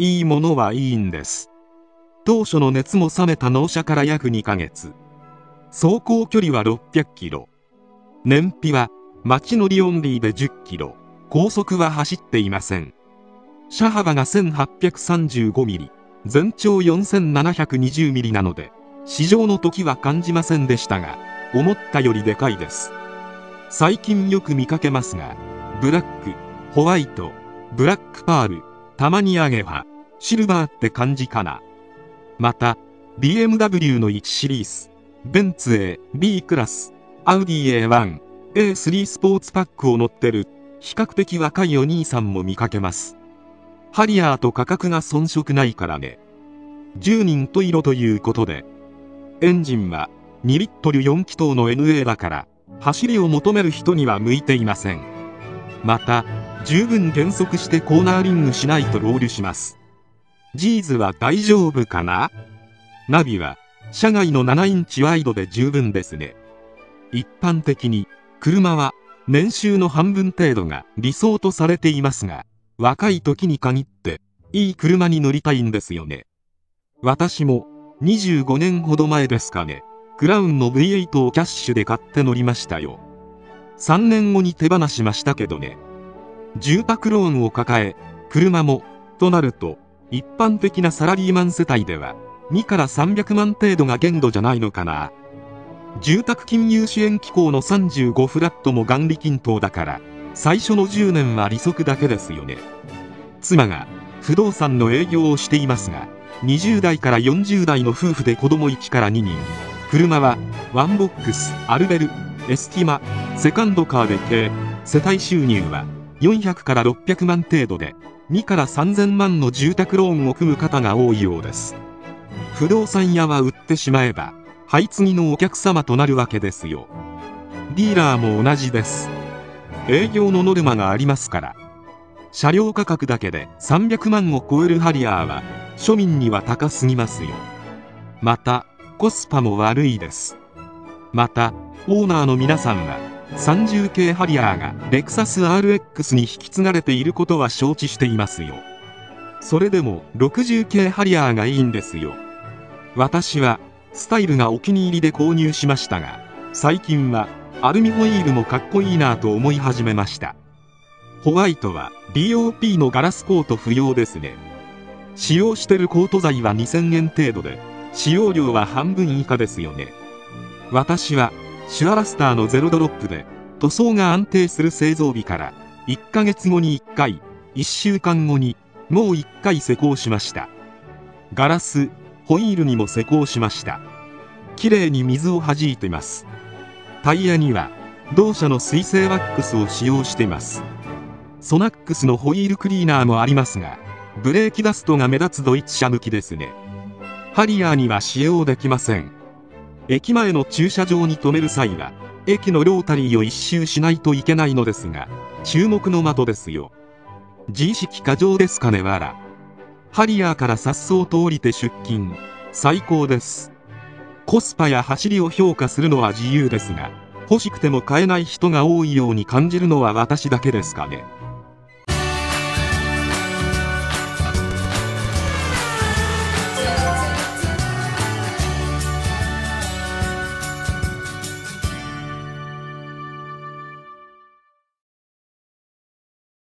いいものはいいんです。当初の熱も冷めた納車から約2ヶ月。走行距離は600キロ。燃費は街乗りオンリーで10キロ。高速は走っていません。車幅が1835ミリ、全長4720ミリなので、試乗の時は感じませんでしたが、思ったよりでかいです。最近よく見かけますが、ブラック、ホワイト、ブラックパール、たまにアゲハ、シルバーって感じかな。また、BMW の1シリーズ、ベンツ A、B クラス、アウディ A1、A3 スポーツパックを乗ってる、比較的若いお兄さんも見かけます。ハリアーと価格が遜色ないからね。10人と色ということで、エンジンは2リットル4気筒の NA だから、走りを求める人には向いていません。また、十分減速してコーナーリングしないとロールします。ジーズは大丈夫かな？ナビは、車外の7インチワイドで十分ですね。一般的に、車は、年収の半分程度が理想とされていますが、若い時に限って、いい車に乗りたいんですよね。私も、25年ほど前ですかね、クラウンの V8 をキャッシュで買って乗りましたよ。3年後に手放しましたけどね。住宅ローンを抱え、車も、となると、一般的なサラリーマン世帯では、2から300万程度が限度じゃないのかな。住宅金融支援機構の35フラットも元利均等だから、最初の10年は利息だけですよね。妻が不動産の営業をしていますが、20代から40代の夫婦で子供1から2人、車はワンボックス、アルベル、エスティマ、セカンドカーで計、世帯収入は400から600万程度で、2から3000万の住宅ローンを組む方が多いようです。不動産屋は売ってしまえば、買継のお客様となるわけですよ。ディーラーも同じです。営業のノルマがありますから。車両価格だけで300万を超えるハリアーは庶民には高すぎますよ。またコスパも悪いです。またオーナーの皆さんは30系ハリアーがレクサス RX に引き継がれていることは承知していますよ。それでも60系ハリアーがいいんですよ。私はスタイルがお気に入りで購入しましたが、最近はアルミホイールもかっこいいなぁと思い始めました。ホワイトは DOP のガラスコート不要ですね。使用してるコート材は2000円程度で、使用量は半分以下ですよね。私はシュアラスターのゼロドロップで、塗装が安定する製造日から、1ヶ月後に1回、1週間後に、もう1回施工しました。ガラス、ホイールにも施工しました。綺麗に水を弾いてます。タイヤには同社の水性ワックスを使用しています。ソナックスのホイールクリーナーもありますが、ブレーキダストが目立つドイツ車向きですね。ハリアーには使用できません。駅前の駐車場に停める際は駅のロータリーを一周しないといけないのですが、注目の的ですよ。自意識過剰ですかね。わらハリアーから颯爽と降りて出勤、最高です。コスパや走りを評価するのは自由ですが、欲しくても買えない人が多いように感じるのは私だけですかね。